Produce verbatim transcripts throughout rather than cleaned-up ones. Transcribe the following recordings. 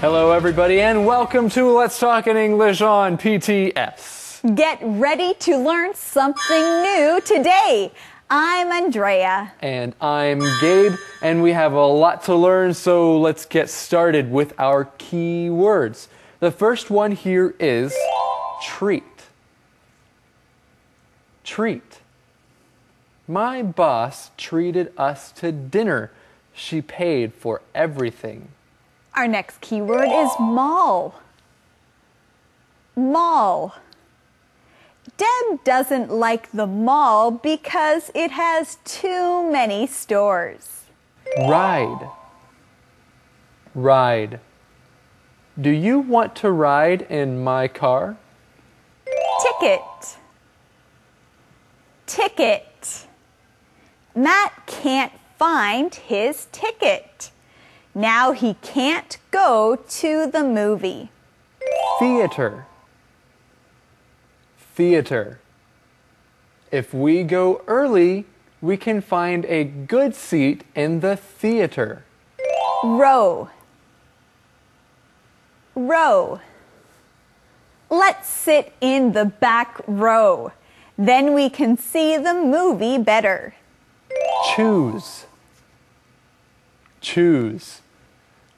Hello, everybody, and welcome to Let's Talk in English on P T S. Get ready to learn something new today. I'm Andrea. And I'm Gabe, and we have a lot to learn, so let's get started with our key words. The first one here is treat. Treat. My boss treated us to dinner. She paid for everything. Our next keyword is mall. Mall. Deb doesn't like the mall because it has too many stores. Ride. Ride. Do you want to ride in my car? Ticket. Ticket. Matt can't find his ticket. Now he can't go to the movie. Theater. Theater. If we go early, we can find a good seat in the theater. Row. Row. Let's sit in the back row. Then we can see the movie better. Choose. Choose.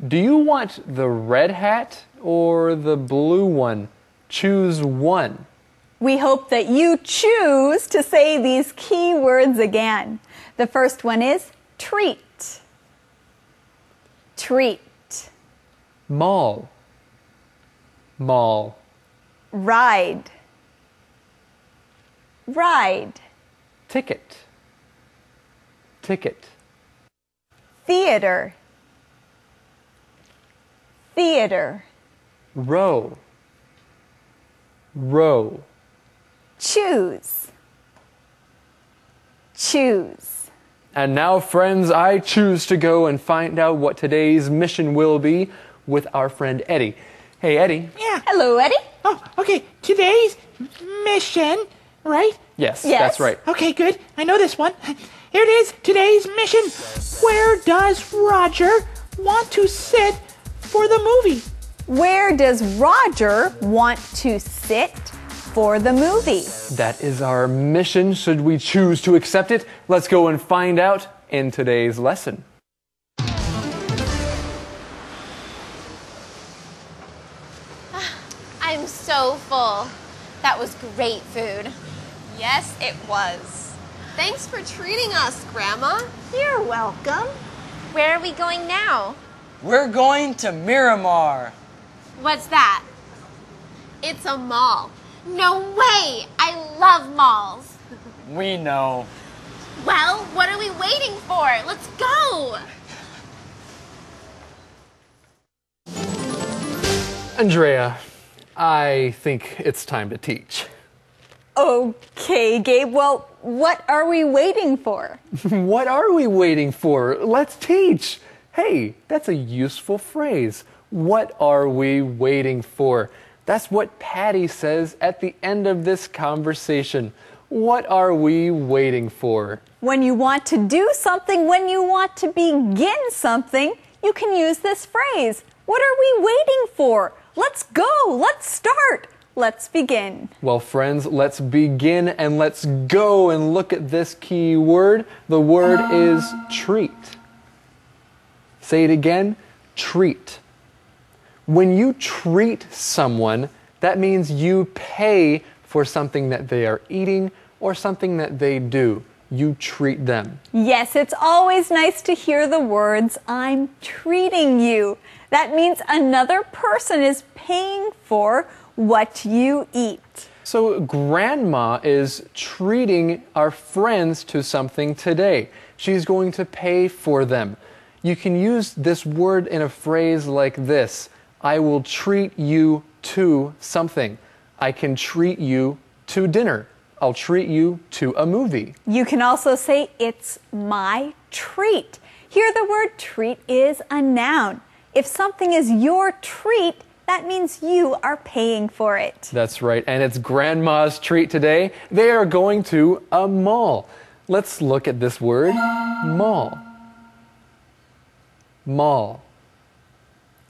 Do you want the red hat or the blue one? Choose one. We hope that you choose to say these key words again. The first one is treat. Treat. Mall. Mall. Ride. Ride. Ticket. Ticket. Theater. Theater. Row. Row. Choose. Choose. And now, friends, I choose to go and find out what today's mission will be with our friend Eddie. Hey, Eddie. Yeah. Hello, Eddie. Oh, okay. Today's mission, right? Yes, yes. That's right. Okay, good. I know this one. Here it is, today's mission. Where does Roger want to sit for the movie? Where does Roger want to sit for the movie? That is our mission. Should we choose to accept it? Let's go and find out in today's lesson. I'm so full. That was great food. Yes, it was. Thanks for treating us, Grandma. You're welcome. Where are we going now? We're going to Miramar. What's that? It's a mall. No way! I love malls. We know. Well, what are we waiting for? Let's go! Andrea, I think it's time to teach. Okay, Gabe. Well, what are we waiting for? What are we waiting for? Let's teach. Hey, that's a useful phrase. What are we waiting for? That's what Patty says at the end of this conversation. What are we waiting for? When you want to do something, when you want to begin something, you can use this phrase. What are we waiting for? Let's go. Let's start. Let's begin. Well, friends, let's begin and let's go and look at this key word. The word uh... is treat. Say it again, treat. When you treat someone, that means you pay for something that they are eating or something that they do. You treat them. Yes, it's always nice to hear the words, I'm treating you. That means another person is paying for what you eat. So Grandma is treating our friends to something today. She's going to pay for them. You can use this word in a phrase like this. I will treat you to something. I can treat you to dinner. I'll treat you to a movie. You can also say, it's my treat. Here the word treat is a noun. If something is your treat, that means you are paying for it. That's right, and it's Grandma's treat today. They are going to a mall. Let's look at this word, mall. Mall.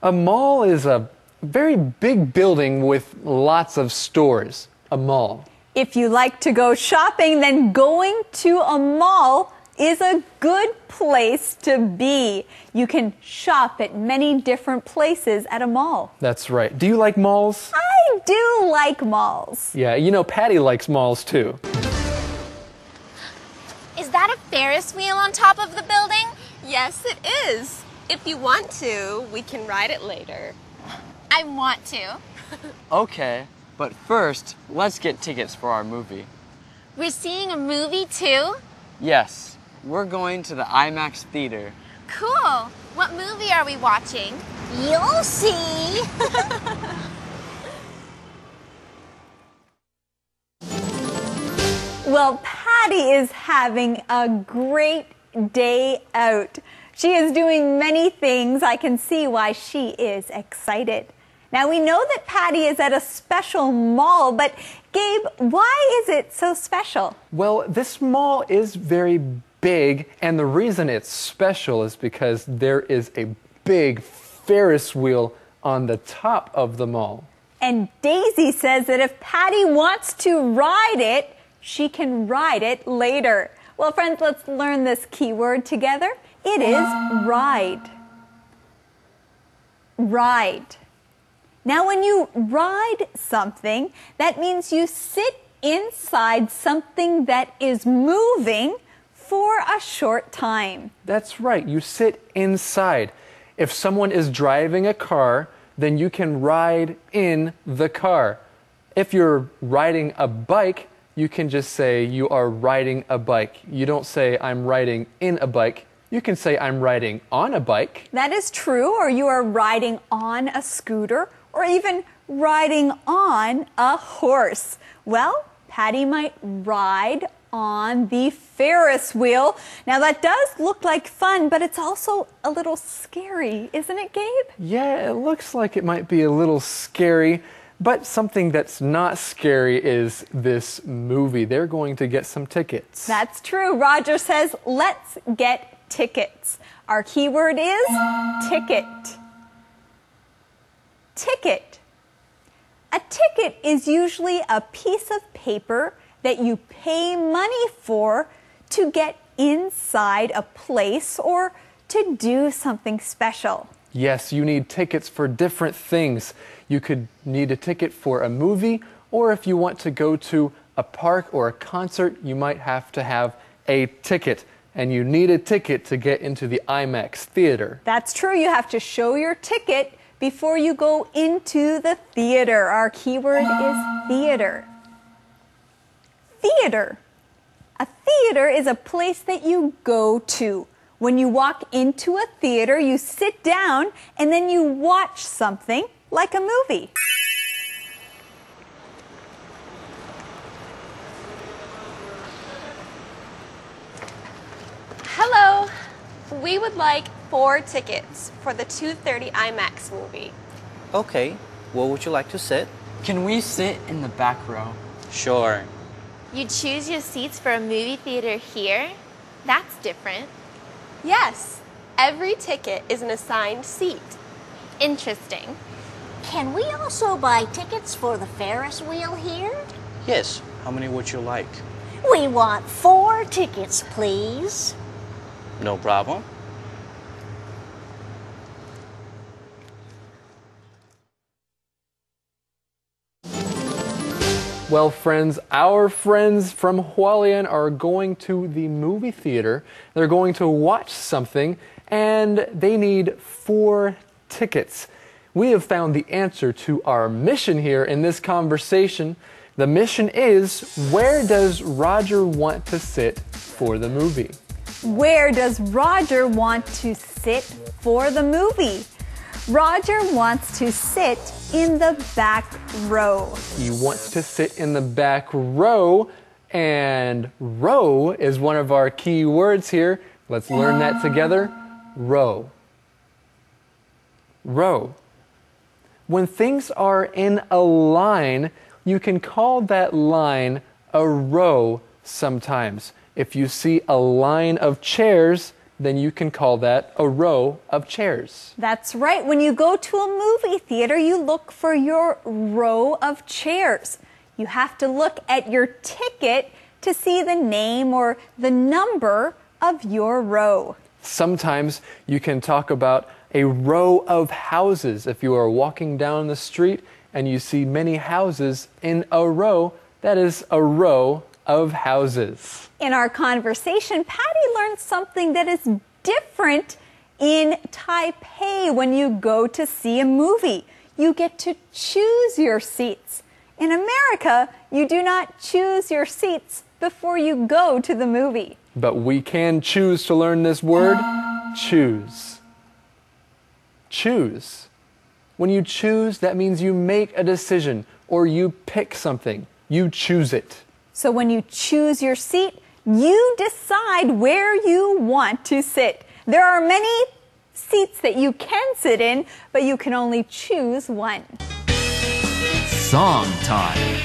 A mall is a very big building with lots of stores. A mall. If you like to go shopping, then going to a mall is a good place to be. You can shop at many different places at a mall. That's right. Do you like malls? I do like malls. Yeah, you know, Patty likes malls too. Is that a Ferris wheel on top of the building? Yes, it is. If you want to, we can ride it later. I want to. Okay, but first, let's get tickets for our movie. We're seeing a movie too? Yes, we're going to the IMAX theater. Cool. What movie are we watching? You'll see. Well, Patty is having a great day out. She is doing many things. I can see why she is excited. Now, we know that Patty is at a special mall, but Gabe, why is it so special? Well, this mall is very big, and the reason it's special is because there is a big Ferris wheel on the top of the mall. And Daisy says that if Patty wants to ride it, she can ride it later. Well, friends, let's learn this keyword together. It is ride. Ride. Now, when you ride something, that means you sit inside something that is moving for a short time. That's right. You sit inside. If someone is driving a car, then you can ride in the car. If you're riding a bike, you can just say you are riding a bike. You don't say I'm riding in a bike. You can say I'm riding on a bike. That is true. Or you are riding on a scooter, or even riding on a horse. Well, Patty might ride on the Ferris wheel. Now, that does look like fun, but it's also a little scary, isn't it, Gabe? Yeah, it looks like it might be a little scary. But something that's not scary is this movie. They're going to get some tickets. That's true. Roger says, let's get tickets. Our keyword is ticket. Ticket. A ticket is usually a piece of paper that you pay money for to get inside a place or to do something special. Yes, you need tickets for different things. You could need a ticket for a movie, or if you want to go to a park or a concert, you might have to have a ticket. And you need a ticket to get into the IMAX theater. That's true. You have to show your ticket before you go into the theater. Our keyword is theater. Theater. A theater is a place that you go to. When you walk into a theater, you sit down and then you watch something like a movie. Hello. We would like four tickets for the two thirty IMAX movie. Okay. Where would you like to sit? Can we sit in the back row? Sure. You choose your seats for a movie theater here? That's different. Yes, every ticket is an assigned seat. Interesting. Can we also buy tickets for the Ferris wheel here? Yes, how many would you like? We want four tickets, please. No problem. Well, friends, our friends from Hualien are going to the movie theater. They're going to watch something, and they need four tickets. We have found the answer to our mission here in this conversation. The mission is, where does Roger want to sit for the movie? Where does Roger want to sit for the movie? Roger wants to sit in the back row. He wants to sit in the back row, and row is one of our key words here. Let's learn that together. Row. Row. When things are in a line, you can call that line a row sometimes. If you see a line of chairs, then you can call that a row of chairs. That's right. When you go to a movie theater, you look for your row of chairs. You have to look at your ticket to see the name or the number of your row. Sometimes you can talk about a row of houses. If you are walking down the street and you see many houses in a row, that is a row of houses. In our conversation, Patty learned something that is different in Taipei when you go to see a movie. You get to choose your seats. In America, you do not choose your seats before you go to the movie. But we can choose to learn this word, choose. Choose. When you choose, that means you make a decision or you pick something. You choose it. So when you choose your seat, you decide where you want to sit. There are many seats that you can sit in, but you can only choose one. Song time.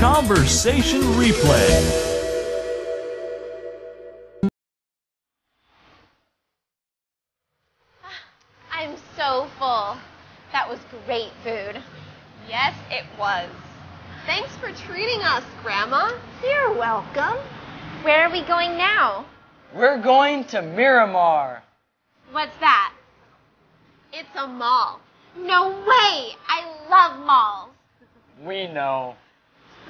Conversation replay. I'm so full. That was great food. Yes, it was. Thanks for treating us, Grandma. You're welcome. Where are we going now? We're going to Miramar. What's that? It's a mall. No way! I love malls. We know.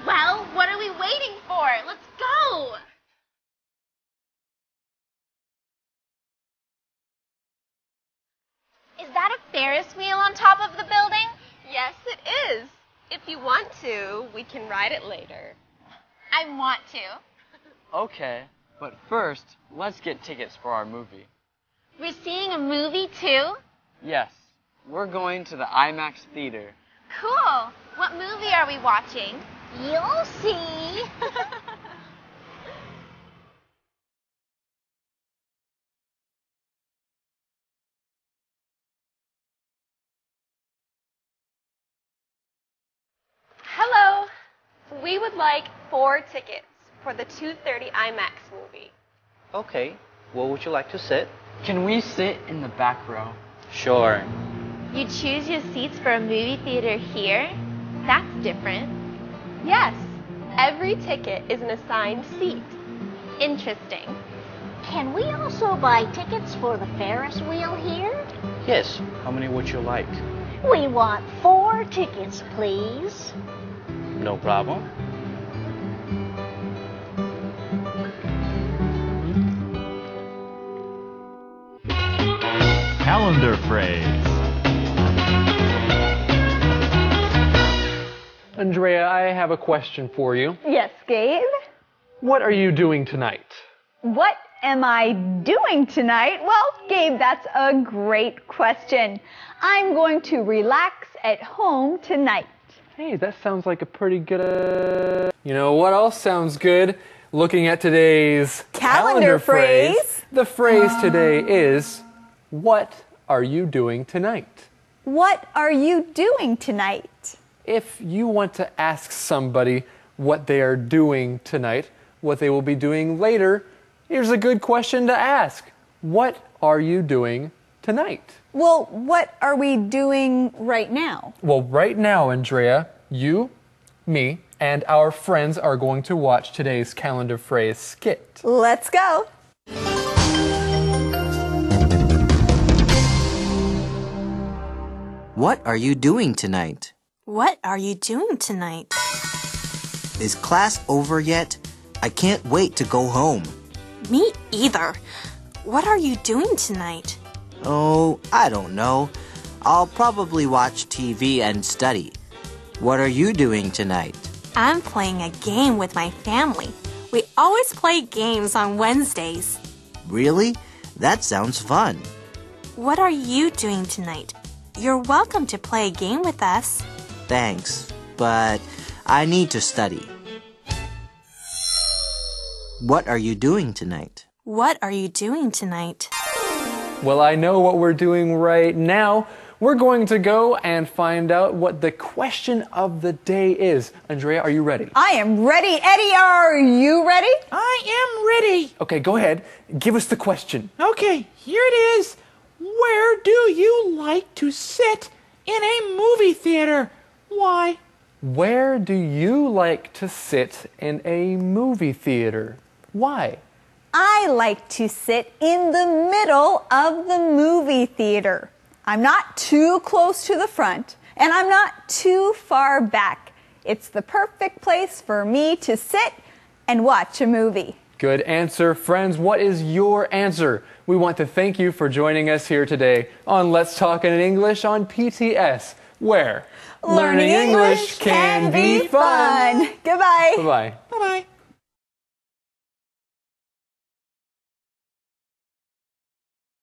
Well, what are we waiting for? Let's go! Is that a Ferris wheel on top of the building? Yes, it is. If you want to, we can ride it later. I want to. Okay, but first, let's get tickets for our movie. We're seeing a movie too? Yes, we're going to the IMAX theater. Cool! What movie are we watching? You'll see! Hello! We would like four tickets for the two thirty IMAX movie. Okay, where would you like to sit? Can we sit in the back row? Sure. You choose your seats for a movie theater here? That's different. Yes, every ticket is an assigned seat. Interesting. Can we also buy tickets for the Ferris wheel here? Yes, how many would you like? We want four tickets, please. No problem. Calendar phrase. Andrea, I have a question for you. Yes, Gabe? What are you doing tonight? What am I doing tonight? Well, Gabe, that's a great question. I'm going to relax at home tonight. Hey, that sounds like a pretty good... Uh... You know what else sounds good? Looking at today's calendar, calendar phrase. phrase. The phrase uh... today is, what are you doing tonight? What are you doing tonight? If you want to ask somebody what they are doing tonight, what they will be doing later, here's a good question to ask. What are you doing tonight? Well, what are we doing right now? Well, right now, Andrea, you, me, and our friends are going to watch today's calendar phrase skit. Let's go. What are you doing tonight? What are you doing tonight? Is class over yet? I can't wait to go home. Me either. What are you doing tonight? Oh, I don't know. I'll probably watch T V and study. What are you doing tonight? I'm playing a game with my family. We always play games on Wednesdays. Really? That sounds fun. What are you doing tonight? You're welcome to play a game with us. Thanks, but I need to study. What are you doing tonight? What are you doing tonight? Well, I know what we're doing right now. We're going to go and find out what the question of the day is. Andrea, are you ready? I am ready. Eddie, are you ready? I am ready. Okay, go ahead. Give us the question. Okay, here it is. Where do you like to sit in a movie theater? Why? Where do you like to sit in a movie theater? Why? I like to sit in the middle of the movie theater. I'm not too close to the front, and I'm not too far back. It's the perfect place for me to sit and watch a movie. Good answer, friends. What is your answer? We want to thank you for joining us here today on Let's Talk in English on P T S, where learning English can be fun. Goodbye. Bye-bye. Bye-bye.